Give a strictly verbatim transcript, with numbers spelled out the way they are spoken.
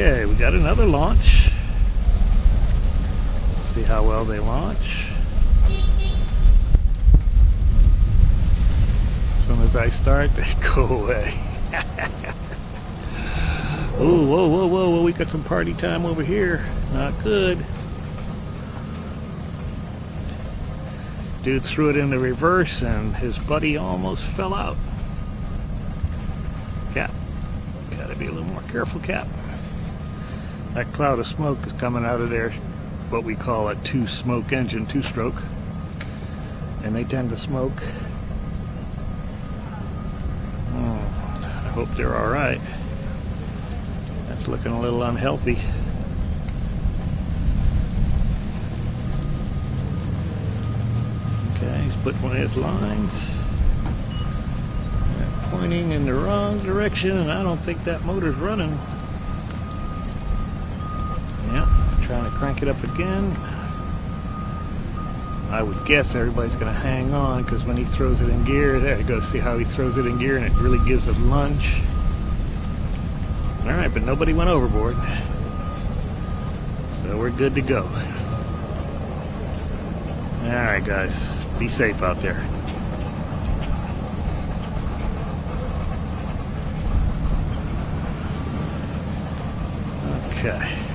Okay, we got another launch. Let's see how well they launch. As soon as I start, they go away. Oh, whoa, whoa, whoa, whoa, we got some party time over here. Not good. Dude threw it in the reverse and his buddy almost fell out. Cap. Gotta be a little more careful, Cap. That cloud of smoke is coming out of there, what we call a two-smoke engine, two-stroke. And they tend to smoke. Oh, I hope they're all right. That's looking a little unhealthy. Okay, he's put one of his lines. They're pointing in the wrong direction, and I don't think that motor's running. Yeah, trying to crank it up again. I would guess everybody's going to hang on, because when he throws it in gear, there you go, see how he throws it in gear, and it really gives a lunge. All right, but nobody went overboard, so we're good to go. All right, guys, be safe out there. Okay.